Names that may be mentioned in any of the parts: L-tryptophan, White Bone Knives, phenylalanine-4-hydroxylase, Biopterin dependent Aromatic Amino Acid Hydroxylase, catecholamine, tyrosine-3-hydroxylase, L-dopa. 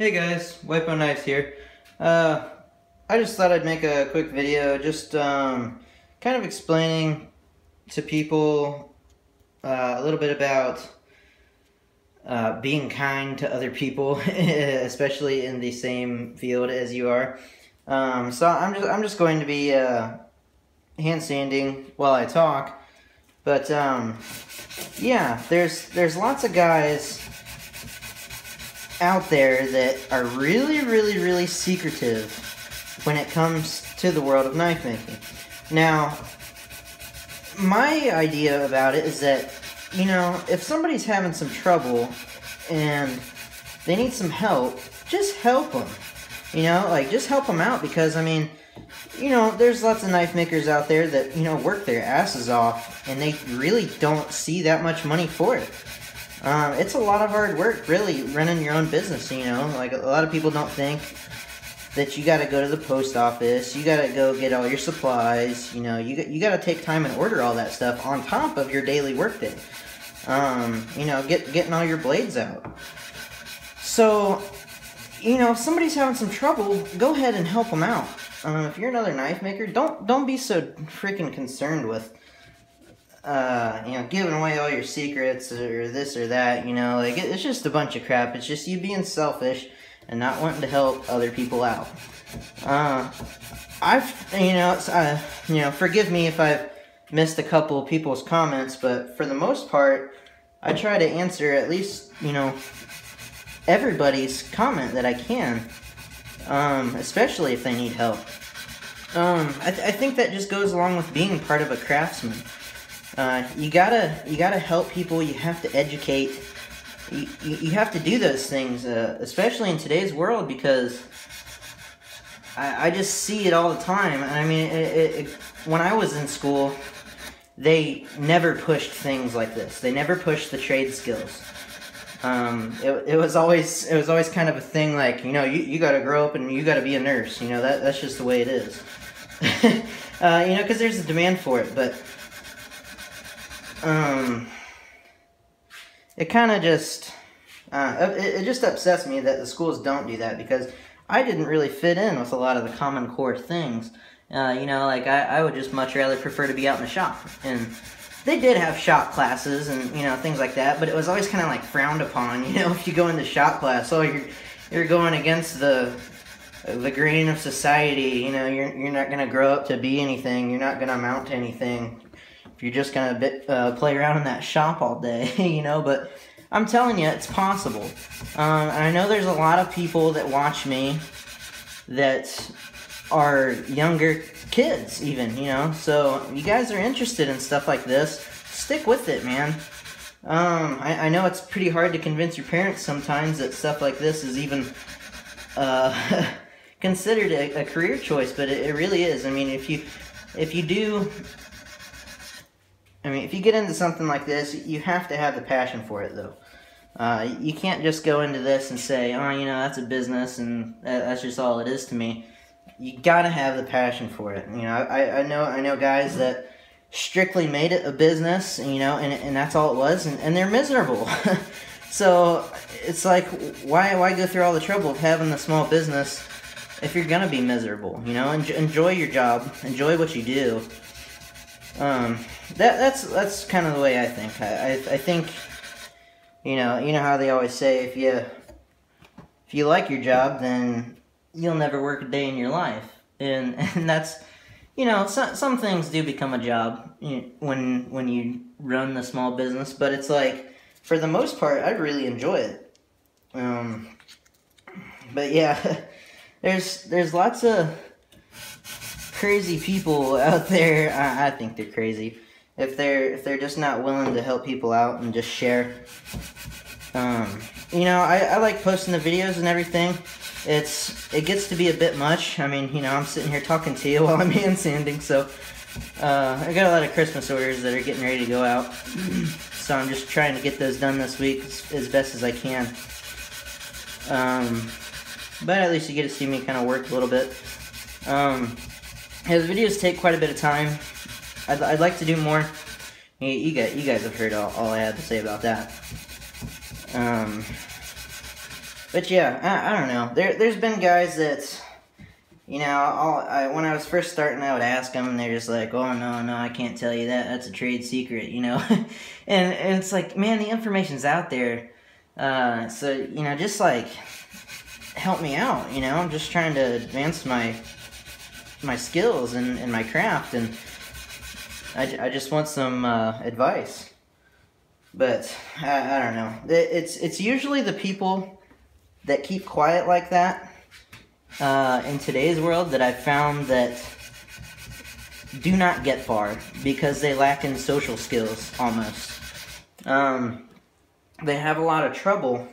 Hey guys, White Bone Knives here. I just thought I'd make a quick video just kind of explaining to people a little bit about being kind to other people, especially in the same field as you are. So I'm just going to be hand sanding while I talk. But yeah, there's lots of guys out there that are really secretive when it comes to the world of knife making. Now, my idea about it is that, you know, if somebody's having some trouble and they need some help, just help them. You know, like, just help them out, because, I mean, you know, there's lots of knife makers out there that, you know, work their asses off and they really don't see that much money for it. It's a lot of hard work, really, running your own business, you know. Like, a lot of people don't think that you gotta go to the post office, you gotta go get all your supplies, you know, you gotta take time and order all that stuff on top of your daily work day. You know, getting all your blades out. So, you know, if somebody's having some trouble, go ahead and help them out. If you're another knife maker, don't be so freaking concerned with you know, giving away all your secrets or this or that, you know, like, it's just a bunch of crap. It's just you being selfish and not wanting to help other people out. You know, forgive me if I've missed a couple of people's comments, but for the most part, I try to answer at least, you know, everybody's comment that I can, especially if they need help. I think that just goes along with being part of a craftsman. You gotta help people, you have to educate, you have to do those things, especially in today's world, because I just see it all the time. And I mean, when I was in school, they never pushed things like this. They never pushed the trade skills. It was always kind of a thing, like, you know, you gotta grow up and you gotta be a nurse, you know, that's just the way it is. You know, because there's a demand for it, but it kind of just, it just upsets me that the schools don't do that, because I didn't really fit in with a lot of the common core things. You know, like, I would just much rather prefer to be out in the shop, and they did have shop classes and, you know, things like that, but it was always kind of, like, frowned upon, you know, if you go into shop class, oh, you're going against the grain of society, you know, you're not going to grow up to be anything, you're not going to amount to anything. You're just gonna play around in that shop all day, you know. But I'm telling you, it's possible. And I know there's a lot of people that watch me that are younger kids, even, you know. So if you guys are interested in stuff like this, stick with it, man. I know it's pretty hard to convince your parents sometimes that stuff like this is even considered a career choice, but it really is. I mean, if you get into something like this, you have to have the passion for it, though. You can't just go into this and say, oh, you know, that's a business and that's just all it is to me. You gotta have the passion for it. You know, I know guys that strictly made it a business, you know, and that's all it was, and they're miserable. So it's like, why go through all the trouble of having a small business if you're gonna be miserable? You know, enjoy your job, enjoy what you do. That's kind of the way I think. I think, you know how they always say, if you like your job, then you'll never work a day in your life. And that's, you know, some things do become a job, you know, when you run the small business, but it's like, for the most part, I really enjoy it. But yeah, there's lots of crazy people out there. I think they're crazy if they're just not willing to help people out and just share. You know, I like posting the videos and everything. It gets to be a bit much. I mean, you know, I'm sitting here talking to you while I'm hand sanding, so I got a lot of Christmas orders that are getting ready to go out, so I'm just trying to get those done this week as best as I can. But at least you get to see me kind of work a little bit. His videos take quite a bit of time. I'd like to do more. You guys have heard all I had to say about that. But yeah, I don't know. There's been guys that, you know, when I was first starting, I would ask them, and they're just like, oh, no, I can't tell you that. That's a trade secret, you know. and it's like, man, the information's out there. So, you know, just like, help me out, you know. I'm just trying to advance my skills and my craft, and I just want some advice. But I don't know. It's usually the people that keep quiet like that in today's world that I've found that do not get far because they lack in social skills almost. They have a lot of trouble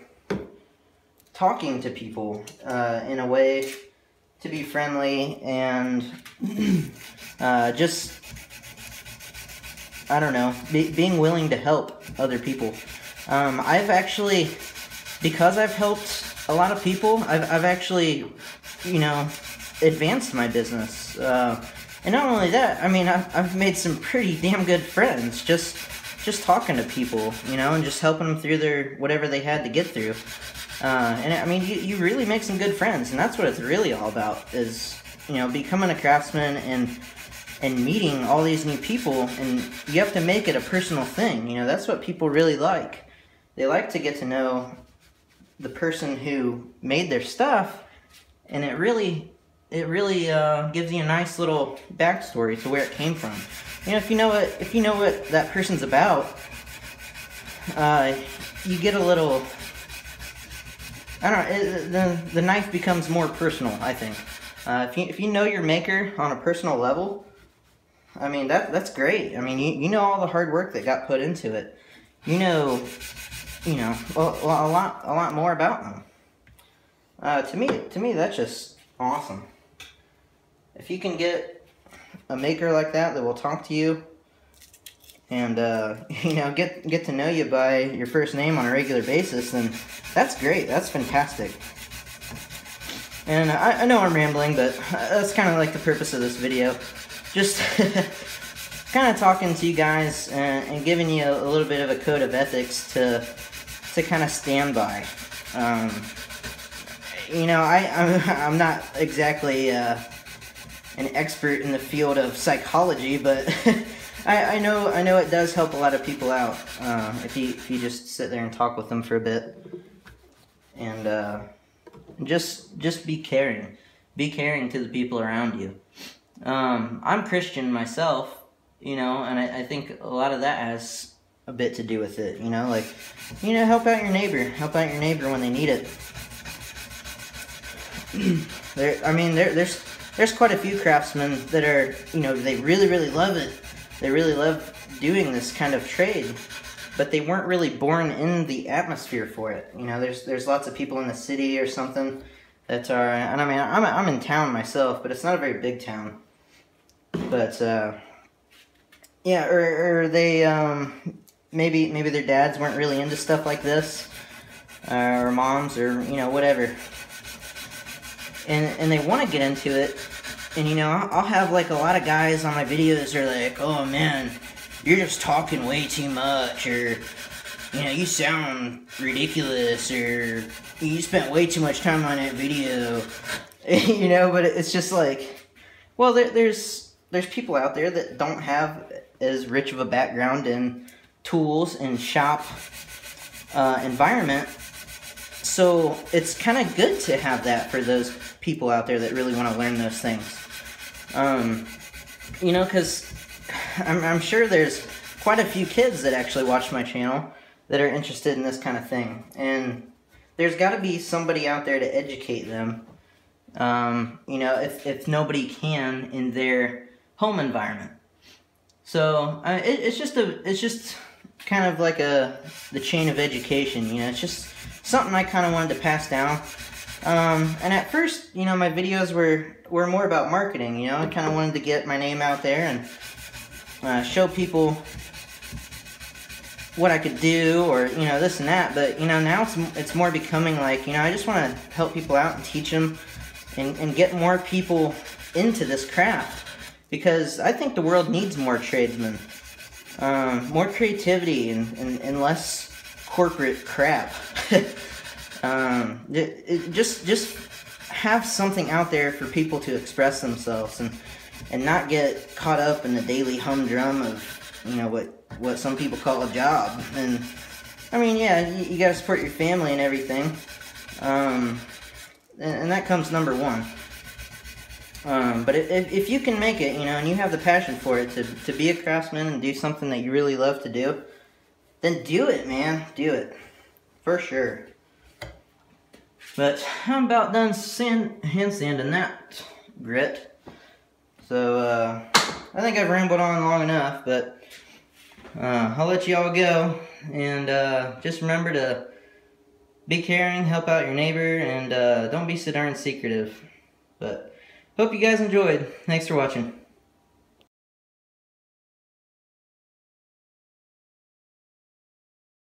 talking to people in a way to be friendly and just, I don't know, being willing to help other people. I've actually, because I've helped a lot of people, I've actually, you know, advanced my business. And not only that, I mean, I've made some pretty damn good friends just talking to people, you know, and just helping them through their, whatever they had to get through. And I mean, you really make some good friends, and that's what it's really all about, is, you know, becoming a craftsman and meeting all these new people, and you have to make it a personal thing, you know. That's what people really like. They like to get to know the person who made their stuff, and it really gives you a nice little backstory to where it came from. You know, if you know what that person's about, you get a little, I don't know, the knife becomes more personal, I think. If you know your maker on a personal level, I mean, that's great. I mean, you know all the hard work that got put into it. You know a lot more about them. To me, that's just awesome. If you can get a maker like that will talk to you, and you know, get to know you by your first name on a regular basis, then that's great. That's fantastic. And I know I'm rambling, but that's kind of like the purpose of this video. Just kind of talking to you guys and giving you a little bit of a code of ethics to kind of stand by. You know, I'm not exactly an expert in the field of psychology, but I know it does help a lot of people out if you just sit there and talk with them for a bit, and just be caring. Be caring to the people around you. I'm Christian myself, you know, and I think a lot of that has a bit to do with it, you know, like, you know, help out your neighbor when they need it. there's quite a few craftsmen that are, you know, they really love it. They really love doing this kind of trade, but they weren't really born in the atmosphere for it. You know, there's lots of people in the city or something that are, and I mean, I'm in town myself, but it's not a very big town. But yeah, or they maybe their dads weren't really into stuff like this, or moms, or you know, whatever. And they want to get into it, and you know, I'll have like a lot of guys on my videos are like, oh man, you're just talking way too much, or you know, you sound ridiculous, or you spent way too much time on that video, you know. But it's just like, well, there's people out there that don't have as rich of a background in tools and shop environment, so it's kind of good to have that for those people out there that really want to learn those things. You know, because I'm sure there's quite a few kids that actually watch my channel that are interested in this kind of thing, and there's got to be somebody out there to educate them, you know, if nobody can in their home environment. So it's just kind of like the chain of education, you know. It's just something I kind of wanted to pass down. And at first, you know, my videos were more about marketing, you know. I kind of wanted to get my name out there and show people what I could do, or you know, this and that. But you know, now it's more becoming like, you know, I just want to help people out and teach them and get more people into this craft, because I think the world needs more tradesmen, more creativity, and less corporate crap. Just have something out there for people to express themselves and not get caught up in the daily humdrum of, you know, what some people call a job. And I mean, yeah, you gotta support your family and everything, and that comes number one. But if you can make it, you know, and you have the passion for it to be a craftsman and do something that you really love to do, then do it, man. Do it. For sure. But I'm about done hand sanding that grit. So, I think I've rambled on long enough, but I'll let you all go. And just remember to be caring, help out your neighbor, and don't be so darn secretive. But hope you guys enjoyed. Thanks for watching.